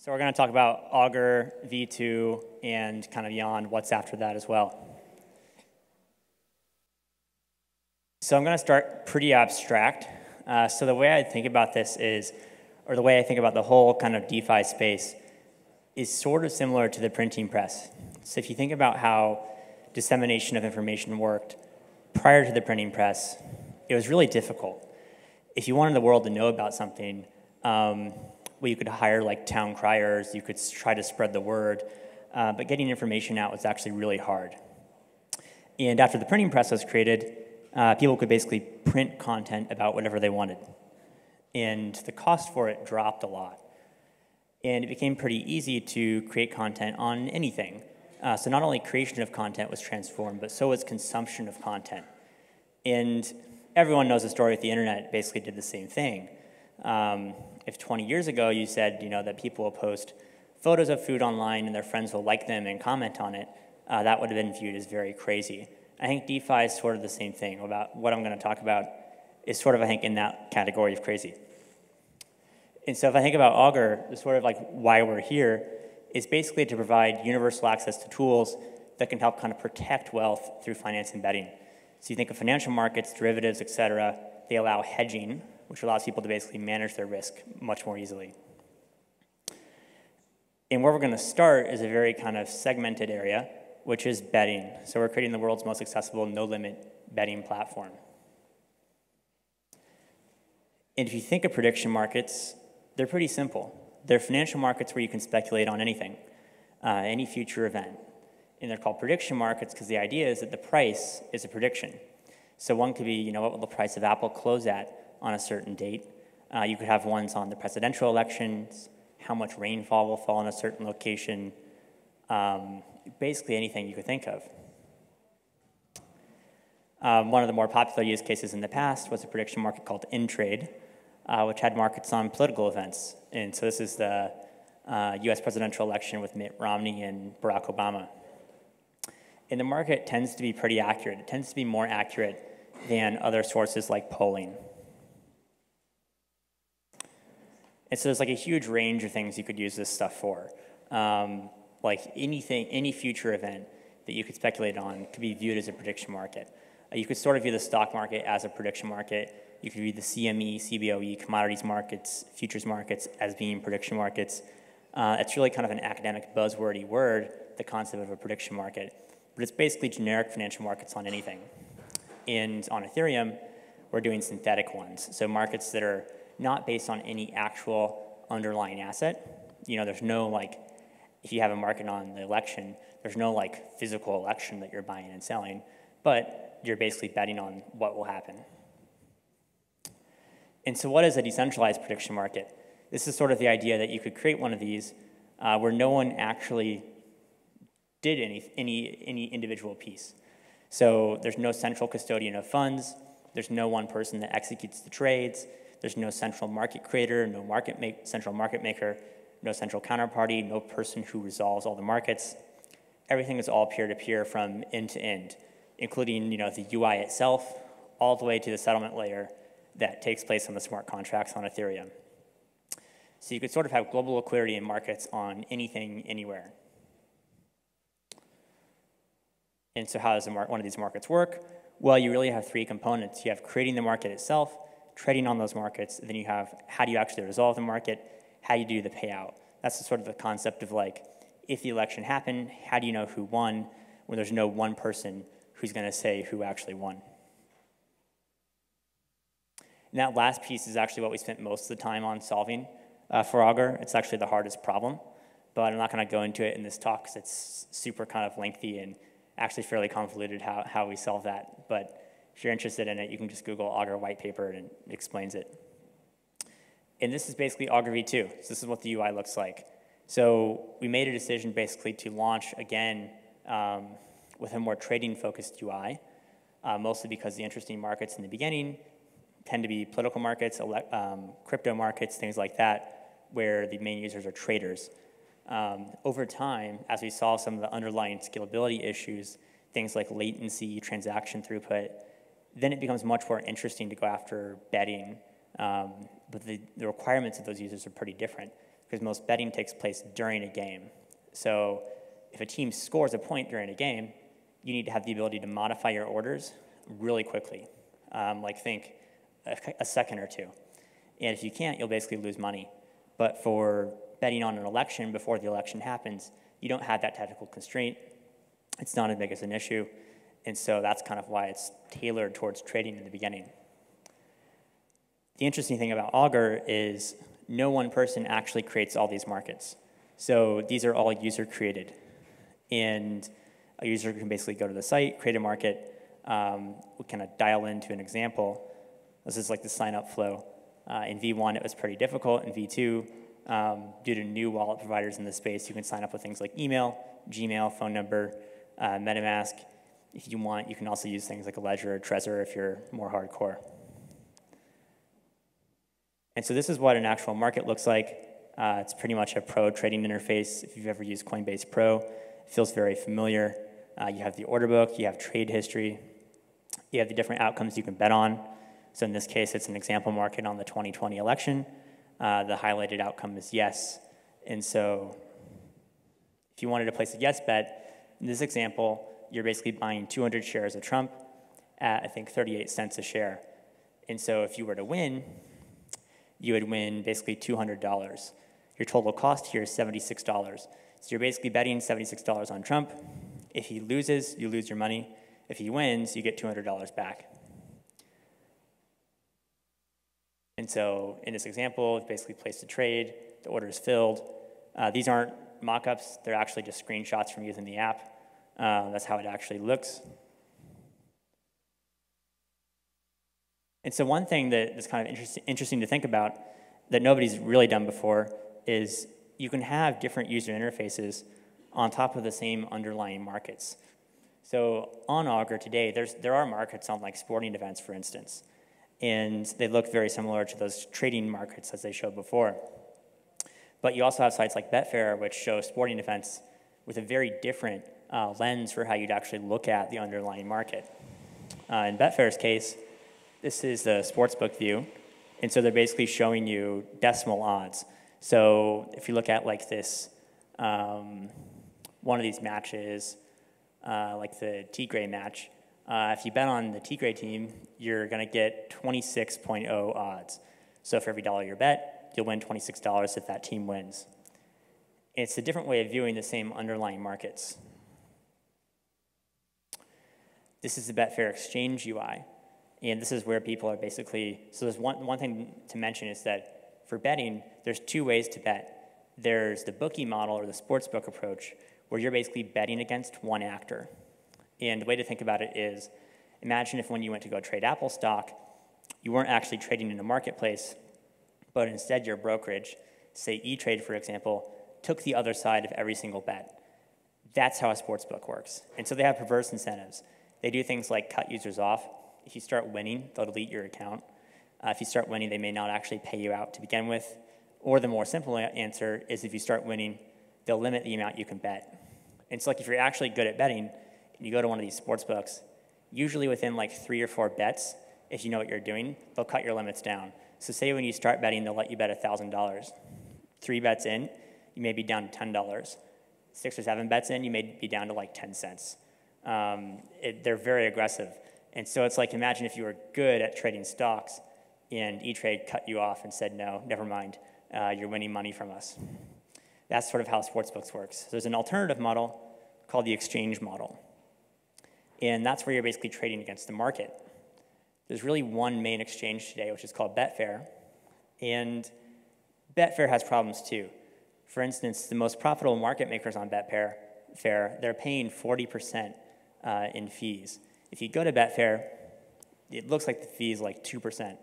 So we're going to talk about Augur, V2, and kind of beyond what's after that as well. So I'm going to start pretty abstract. So the way I think about this is, or the way I think about the whole kind of DeFi space is sort of similar to the printing press. So if you think about how dissemination of information worked prior to the printing press, it was really difficult. If you wanted the world to know about something, well, you could hire like town criers, you could try to spread the word, but getting information out was actually really hard. And after the printing press was created, people could basically print content about whatever they wanted. And the cost for it dropped a lot. And it became pretty easy to create content on anything. So not only creation of content was transformed, but so was consumption of content. And everyone knows the story with the internet basically did the same thing. If 20 years ago you said, you know, that people will post photos of food online and their friends will like them and comment on it, that would have been viewed as very crazy. I think DeFi is sort of the same thing. About what I'm going to talk about is sort of, I think, in that category of crazy. And so if I think about Augur, the sort of like why we're here is basically to provide universal access to tools that can help kind of protect wealth through finance embedding. So you think of financial markets, derivatives, et cetera, they allow hedging, which allows people to basically manage their risk much more easily. And where we're going to start is a very kind of segmented area, which is betting. So we're creating the world's most accessible, no-limit betting platform. And if you think of prediction markets, they're pretty simple. They're financial markets where you can speculate on anything, any future event. And they're called prediction markets because the idea is that the price is a prediction. So one could be, you know, what will the price of Apple close at on a certain date? You could have ones on the presidential elections, how much rainfall will fall in a certain location, basically anything you could think of. One of the more popular use cases in the past was a prediction market called InTrade, which had markets on political events. And so this is the US presidential election with Mitt Romney and Barack Obama. And the market tends to be pretty accurate. It tends to be more accurate than other sources like polling. And so there's like a huge range of things you could use this stuff for. Like anything, any future event that you could speculate on could be viewed as a prediction market. You could sort of view the stock market as a prediction market. You could view the CME, CBOE, commodities markets, futures markets as being prediction markets. It's really kind of an academic buzzwordy word, the concept of a prediction market. But it's basically generic financial markets on anything. And on Ethereum, we're doing synthetic ones. So markets that are not based on any actual underlying asset. You know, there's no like, if you have a market on the election, there's no like physical election that you're buying and selling, but you're basically betting on what will happen. And so what is a decentralized prediction market? This is sort of the idea that you could create one of these where no one actually did any individual piece. So there's no central custodian of funds, there's no one person that executes the trades, there's no central market creator, no central market maker, no central counterparty, no person who resolves all the markets. Everything is all peer-to-peer from end to end, including, you know, the UI itself, all the way to the settlement layer that takes place on the smart contracts on Ethereum. So you could sort of have global liquidity in markets on anything, anywhere. And so how does one of these markets work? Well, you really have three components. You have creating the market itself, trading on those markets, and then you have how do you actually resolve the market, how do you do the payout. That's the sort of the concept of like, if the election happened, how do you know who won when there's no one person who's going to say who actually won? And that last piece is actually what we spent most of the time on solving for Augur. It's actually the hardest problem, but I'm not going to go into it in this talk because it's super kind of lengthy and actually fairly convoluted how we solve that. But if you're interested in it, you can just Google Augur white paper and it explains it. And this is basically Augur V2. So this is what the UI looks like. So we made a decision basically to launch again with a more trading-focused UI, mostly because the interesting markets in the beginning tend to be political markets, crypto markets, things like that, where the main users are traders. Over time, as we solve some of the underlying scalability issues, things like latency, transaction throughput, then it becomes much more interesting to go after betting. But the requirements of those users are pretty different. because most betting takes place during a game. So if a team scores a point during a game, you need to have the ability to modify your orders really quickly, like think a second or two. And if you can't, you'll basically lose money. But for betting on an election before the election happens, you don't have that technical constraint. It's not as big as an issue. And so that's kind of why it's tailored towards trading in the beginning. The interesting thing about Augur is no one person actually creates all these markets. So these are all user created. And a user can basically go to the site, create a market. We kind of dial into an example. This is like the sign up flow. In V1, it was pretty difficult. In V2, due to new wallet providers in the space, you can sign up with things like email, Gmail, phone number, MetaMask. If you want, you can also use things like a Ledger or Trezor if you're more hardcore. And so this is what an actual market looks like. It's pretty much a pro trading interface. If you've ever used Coinbase Pro, it feels very familiar. You have the order book, you have trade history, you have the different outcomes you can bet on. So in this case, it's an example market on the 2020 election. The highlighted outcome is yes. And so if you wanted to place a yes bet, in this example, you're basically buying 200 shares of Trump at, I think, 38 cents a share. And so if you were to win, you would win basically $200. Your total cost here is $76. So you're basically betting $76 on Trump. If he loses, you lose your money. If he wins, you get $200 back. And so in this example, it's basically placed a trade, the order is filled. These aren't mock-ups, they're actually just screenshots from using the app. That's how it actually looks. And so one thing that's kind of interesting to think about that nobody's really done before is you can have different user interfaces on top of the same underlying markets. So on Augur today, there are markets on like sporting events, for instance. And they look very similar to those trading markets as they showed before. But you also have sites like Betfair, which show sporting events with a very different lens for how you'd actually look at the underlying market. In Betfair's case, this is the sportsbook view. And so they're basically showing you decimal odds. So if you look at like this, one of these matches, like the Tigray match, if you bet on the Tigray team, you're going to get 26.0 odds. So for every dollar you bet, you'll win $26 if that team wins. It's a different way of viewing the same underlying markets. This is the Betfair Exchange UI. And this is where people are basically, so there's one thing to mention is that for betting, there's two ways to bet. There's the bookie model or the sportsbook approach, where you're basically betting against one actor. And the way to think about it is, imagine if when you went to go trade Apple stock, you weren't actually trading in a marketplace, but instead your brokerage, say E-Trade for example, took the other side of every single bet. That's how a sportsbook works. And so they have perverse incentives. They do things like cut users off. If you start winning, they'll delete your account. If you start winning, they may not actually pay you out to begin with. Or the more simple answer is if you start winning, they'll limit the amount you can bet. And so like if you're actually good at betting, you go to one of these sports books, usually within like 3 or 4 bets, if you know what you're doing, they'll cut your limits down. So say when you start betting, they'll let you bet $1,000. 3 bets in, you may be down to $10. 6 or 7 bets in, you may be down to like 10 cents. They're very aggressive. And so it's like, imagine if you were good at trading stocks and E-Trade cut you off and said, no, never mind, you're winning money from us. That's sort of how sportsbooks works. So there's an alternative model called the exchange model. And that's where you're basically trading against the market. There's really one main exchange today, which is called Betfair. And Betfair has problems too. For instance, the most profitable market makers on Betfair, they're paying 40% in fees. If you go to Betfair, it looks like the fee is like 2%.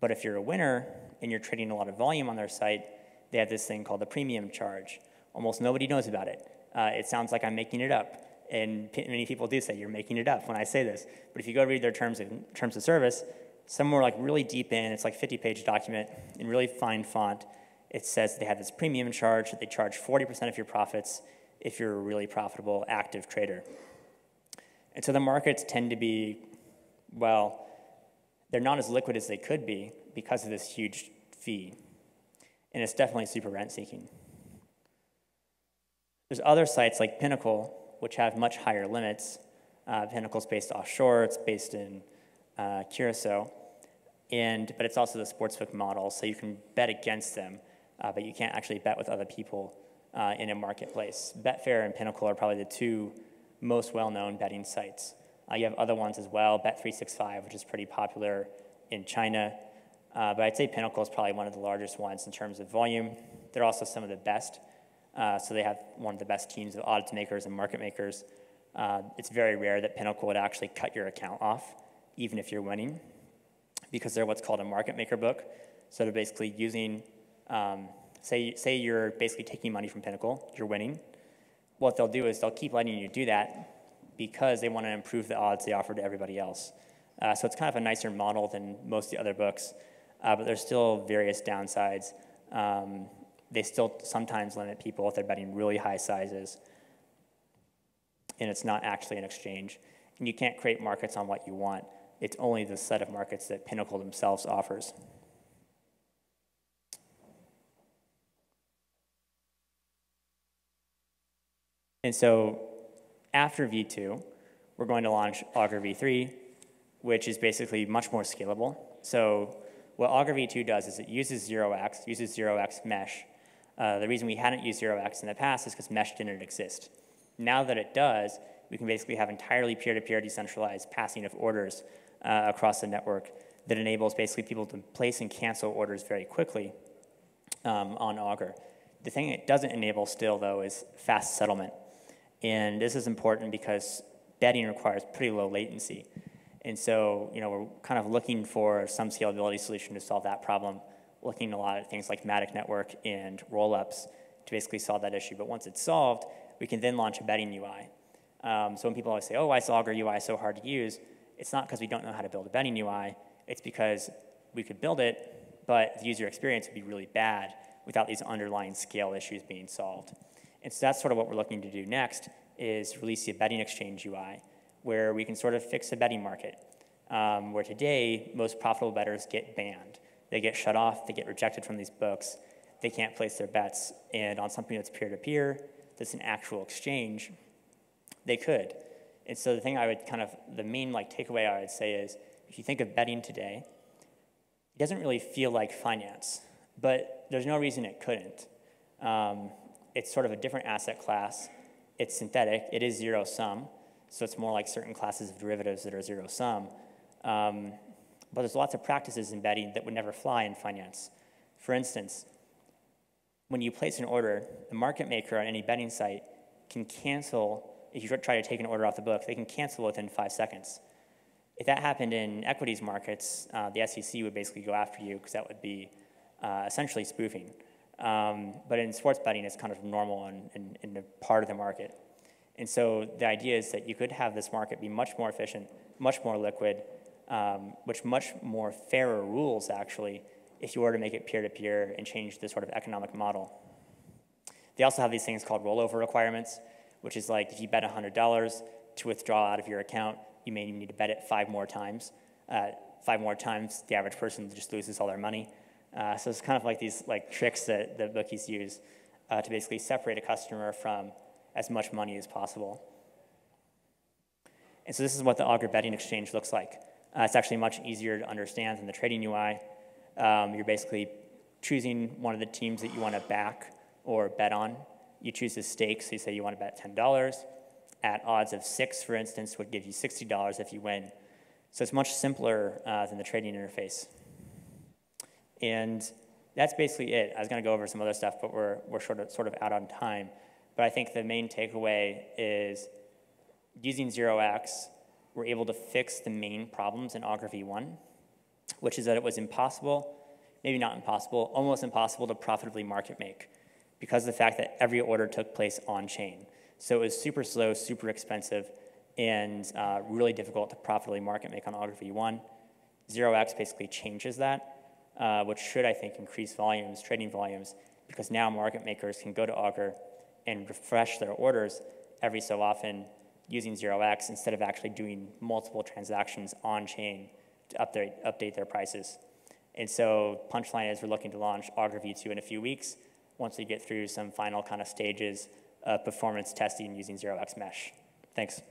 But if you're a winner and you're trading a lot of volume on their site, they have this thing called the premium charge. Almost nobody knows about it. It sounds like I'm making it up. And many people do say, you're making it up when I say this. But if you go read their terms of service, somewhere like really deep in, it's like 50-page document in really fine font, it says they have this premium charge that they charge 40% of your profits if you're a really profitable active trader. And so the markets tend to be, well, they're not as liquid as they could be because of this huge fee. and it's definitely super rent-seeking. There's other sites like Pinnacle, which have much higher limits. Pinnacle's based offshore, it's based in Curacao, but it's also the sportsbook model, so you can bet against them, but you can't actually bet with other people in a marketplace. Betfair and Pinnacle are probably the two most well-known betting sites. You have other ones as well, Bet365, which is pretty popular in China, but I'd say Pinnacle is probably one of the largest ones in terms of volume. They're also some of the best, so they have one of the best teams of odds makers and market makers. It's very rare that Pinnacle would actually cut your account off, even if you're winning, because they're what's called a market maker book. So they're basically using, say you're basically taking money from Pinnacle, you're winning. What they'll do is they'll keep letting you do that because they want to improve the odds they offer to everybody else. So it's kind of a nicer model than most of the other books, but there's still various downsides. They still sometimes limit people if they're betting really high sizes, and it's not actually an exchange. And you can't create markets on what you want. It's only the set of markets that Pinnacle themselves offers. And so after V2, we're going to launch Augur V3, which is basically much more scalable. So what Augur V2 does is it uses 0x, uses 0x mesh. The reason we hadn't used 0x in the past is because mesh didn't exist. Now that it does, we can basically have entirely peer-to-peer decentralized passing of orders across the network that enables basically people to place and cancel orders very quickly on Augur. The thing it doesn't enable still, though, is fast settlement. And this is important because betting requires pretty low latency. And so, we're kind of looking for some scalability solution to solve that problem, looking a lot at things like Matic Network and rollups to basically solve that issue. But once it's solved, we can then launch a betting UI. So when people always say, oh, why is Augur UI so hard to use? It's not because we don't know how to build a betting UI. It's because we could build it, but the user experience would be really bad without these underlying scale issues being solved. And so that's sort of what we're looking to do next, is release a betting exchange UI where we can sort of fix the betting market, where today most profitable bettors get banned. They get shut off, they get rejected from these books, they can't place their bets, and on something that's peer-to-peer, that's an actual exchange, they could. And so the thing I would kind of, the main takeaway I would say is, if you think of betting today, it doesn't really feel like finance, but there's no reason it couldn't. It's sort of a different asset class. It's synthetic, it is zero sum, so it's more like certain classes of derivatives that are zero sum. But there's lots of practices in betting that would never fly in finance. For instance, when you place an order, the market maker on any betting site can cancel, if you try to take an order off the book, they can cancel within 5 seconds. If that happened in equities markets, the SEC would basically go after you because that would be essentially spoofing. But in sports betting, it's kind of normal in a part of the market. And so the idea is that you could have this market be much more efficient, much more liquid, which much more fairer rules actually, if you were to make it peer-to-peer and change the sort of economic model. They also have these things called rollover requirements, which is like if you bet $100 to withdraw out of your account, you may need to bet it 5 more times. 5 more times, the average person just loses all their money. So it's kind of like these tricks that the bookies use to basically separate a customer from as much money as possible. And so this is what the Augur betting exchange looks like. It's actually much easier to understand than the trading UI. You're basically choosing one of the teams that you want to back or bet on. You choose a stake, so you say you want to bet $10. At odds of 6, for instance, would give you $60 if you win. So it's much simpler than the trading interface. And that's basically it. I was going to go over some other stuff, but we're sort of out on time. But I think the main takeaway is using 0x, we're able to fix the main problems in Augur V1, which is that it was impossible, maybe not impossible, almost impossible to profitably market make because of the fact that every order took place on-chain. So it was super slow, super expensive, and really difficult to profitably market make on Augur V1. 0x basically changes that, which should, I think, increase volumes, trading volumes, because now market makers can go to Augur and refresh their orders every so often using 0x instead of actually doing multiple transactions on-chain to update their prices. And so punchline is we're looking to launch Augur V2 in a few weeks once we get through some final kind of stages of performance testing using 0x mesh. Thanks.